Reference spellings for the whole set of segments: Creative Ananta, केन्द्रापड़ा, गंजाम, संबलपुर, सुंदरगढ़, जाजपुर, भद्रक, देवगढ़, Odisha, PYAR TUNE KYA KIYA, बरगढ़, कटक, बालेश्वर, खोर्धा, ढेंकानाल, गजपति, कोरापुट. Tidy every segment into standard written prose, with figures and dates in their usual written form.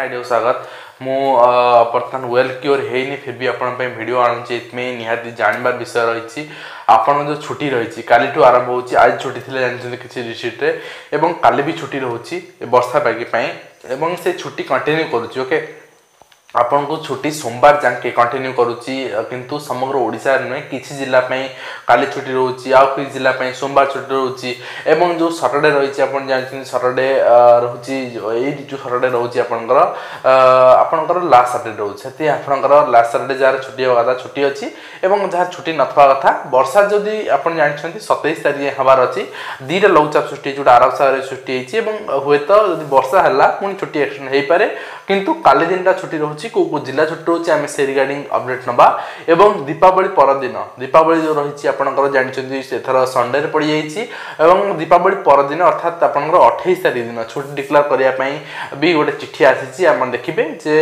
नायडू स्वागत मु बर्तमान वेल क्योर होनी फिर भी आपंप भिड आनुचे निहाती जानवर विषय रही आपण जो छुट्टी रही कालीठू आरंभ हो आज छुट्टी थी जानते किसी डिस्ट्रिक्टे एवं काली भी छुट्टी रोचे बर्षा पागिपाई से छुट्टी कंटिन्यू करुच्चे ओके आपण को छुट्टी सोमवार जाके कंटिन्यू करुच्ची किंतु समग्र ओडिशा नुहे किसी जिला पई काली छुट्टी रोची आ कि जिला पई सोमवार छुट्टी रोची एवं जो सैटरडे रही आप जानते सैटरडे रोची ये जो सैटरडे रोची आपणकर लास्ट सैटरडे रोची से आपणकर लास्ट सैटरडे जहाँ छुट्टी हवा कथा छुट्टी अच्छी और जहाँ छुट्टी नथवा कथा बर्षा जदि आप जानते 27 तारीख हबार अच्छी दुईटा लघुचाप सृष्टि जो आरब सागर सृष्टि हुए तो जब वर्षा है पुणी छुट्टी एक्सटेंड हो पाए किंतु काली दिन छुट्टी रोचे को जिला छुट्टी रोचे आम से रिगार्डिंग अपडेट नवा एवं दीपावली परदिन दीपावली जो रही आपंकर जानते एथर संडे पड़ जाइए और दीपावली परदिन अर्थात आपंकर 28 तारीख दिन छुट्टी डिक्लेयर करने भी गोटे चिठी आसी देखिए जे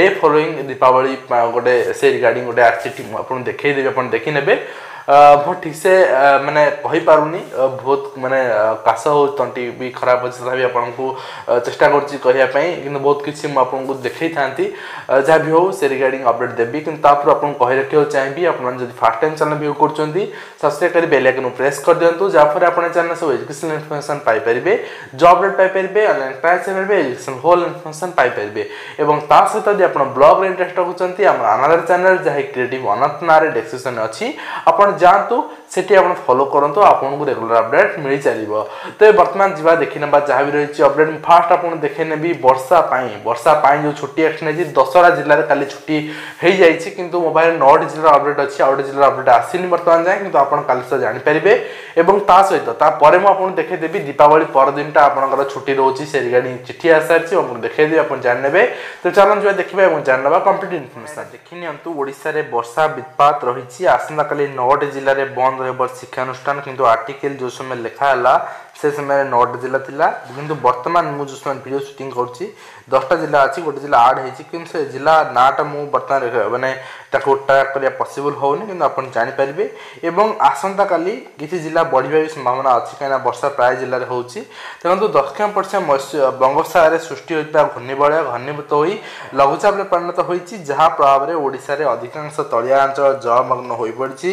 डे फॉलोइंग दीपावली गोटे से रिगार्डिंग गोटे चिठी आपको देखदेवी आप देखने बहुत ठीक से मैंने कही पारूनी बहुत मैंने काश हो तंटी भी खराब अच्छे तथा भी आपको चेष्टा कर बहुत किसी मुझे देखई था जहाँ भी हो से रिगार्डिंग अपडेट देवी कि कही रखा चाहिए आपने जो फर्स्ट टाइम चैनल व्यू कर सब्सक्राइब करें बेल आइकन प्रेस कर दिखाँ जहाँफल आप चैनल सब एजुकेशनल इनफर्मेशन पाइपर जॉब अपडेट पाइपर ऑनलाइन क्लास पाइबे एजुकेशन होल इनफर्मेशन पाइपर और सहित यदि आप ब्लॉग इंटरेस्ट रखुंट आम अनादर चैनल जहाँ क्रिएटिव अनंत ना डिस्क्रिप्शन अच्छी आप जातु सेठी आपण फॉलो करंतु आपनको रेगुलर अपडेट मिल चलो तो वर्तमान जीवा देखने जहाँ भी रही अपडेट फास्ट आपको देखे नेबी वर्षा पाई जो छुट्टी एक्शन है दशहरा जिले में काली छुट्टी हो जाएगी किंतु मोबाइल 9 जिला अपडेट अच्छी आउट जिला अपडेट आसीनी वर्तमान जाए कि आप जापरेंगे और सहित मुझे देखेदेवी दीपावली परदिनटा आपंकर छुट्टी रोचे से रिगार्डिंग चिठी आ सारी देखेदेवी आप जाने तो चलन जी देखा और जानवा कंप्लीट इनफर्मेशन देखिनियंतु ओडिशा रे वर्षा विपात रही आसंता काली 9 जिले में बंद रही शिक्षानुष्ठान किंतु आर्टिकल जो समय लिखाला से समय 9 जिला था कि बर्तमान मुझे जो समय वीडियो शूटिंग करुच्ची 10टा जिला अच्छी गोटे जिला आड हो जिला नाटा मुझे बर्तमान मैंने ट्रैक करने पॉसिबल होनी कि आप जापर एवं आसंता काली किसी जिला बढ़िया भी संभावना अच्छी कहीं वर्षा प्राय जिले में होती देखो दक्षिण पश्चिम बंगोपसागर सृष्टि होता घूर्णिबलय घनीभूत हो लघुचाप में परिणत होती जहाँ प्रभाव में ओडिशा रे अधिकांश तलिया अंचल जलमग्न हो पड़ी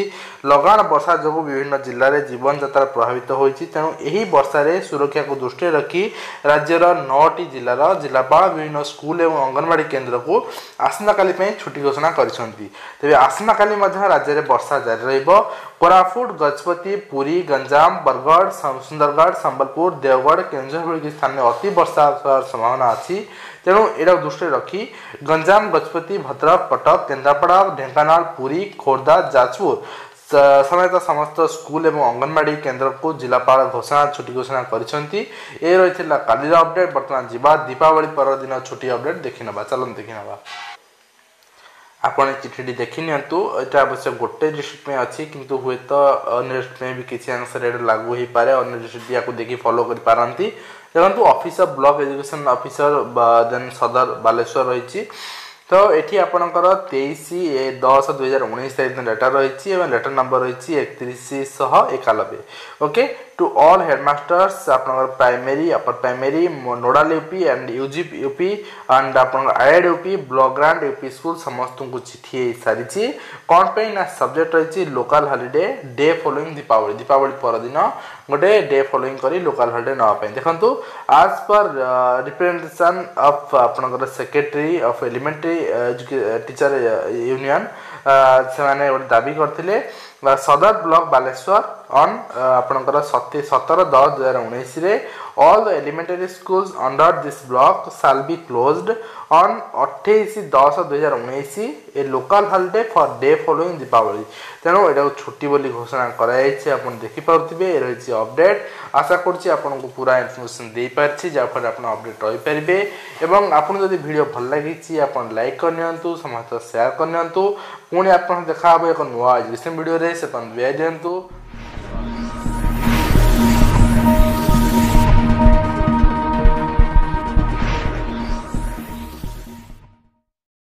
लगाण वर्षा जो विभिन्न जिले में जीवन यात्रा प्रभावित होती तेणु यही वर्षा रे सुरक्षा को दृष्टि रखी राज्यर 9टी जिलार जिलापा विभिन्न स्कूल और अंगनवाड़ी केन्द्र को आसंता काली छुट्टी घोषणा करिसेंती तबे आसंता काली मध्य राज्य रे वर्षा जारी रहिबो कोरापुट गजपति पुरी गंजाम बरगढ़ सुंदरगढ़ संबलपुर देवगढ़ केन्द्रापड़ा के स्थान में अति वर्षा संभावना अच्छी तेणु एटा दृष्टि रखी गंजाम गजपति भद्रक कटक केन्द्रापड़ा ढेंकानाल पुरी खोर्धा जाजपुर समेत समस्त स्कूल और अंगनवाड़ी केन्द्र को जिलापाल घोषणा छुट्टी घोषणा करती रही काली अपडेट बर्तमान जीवा दीपावली पर दिन छुट्टी अपडेट देखने चलो देखने आपने चिठीटी देखी निंतु ये अवश्य गोटे डिस्ट्रिक्ट में अच्छी किंतु हुए तो अन्य डिस्ट्रिक्ट में भी किसी आंसर ये लागू हो पाए अन्य डिस्ट्रिक्ट भी आपको देखिए फॉलो कर पारती देखो officer block education officer then सदर बालेश्वर रही तो ये आपणकर 23/10/2019 तारीख लेटर रही है लेटर नंबर रही 3191 ओके टू ऑल हेडमास्टर्स आपणकर primary upper primary nodal UP and UG UP and आपणकर eyed UP block grand UP school समस्त को चिठी सारी कौन पे ना सब्जेक्ट रही local holiday day following Deepawali Deepawali परदिन गोटे डे फॉलोइंग करी लोकल हॉलिडे नापी देखो आज पर रिप्रेजेंटेशन ऑफ आपणकर secretary of elementary teacher union से गोटे दाबी करते सदर ब्लॉक बालेश्वर ऑन आपणकर 17/10/2019 रे all elementary schools under this block shall be closed on 28/10/2019 a local holiday for day following Deepawali तेणु एटा छुट्टी बोली घोषणा कराई आप देखिपे ये रही अपडेट आशा करूँ पूरा इनफर्मेशन दे पार्टी जहाँफल आप अपडेट रहीपरेंगे और आपको जब वीडियो भल लगी आप लाइक करनी समस्त सेयार करनी पुणी आप देखा एक नुआ एजुकेशन वीडियो से दिखाँ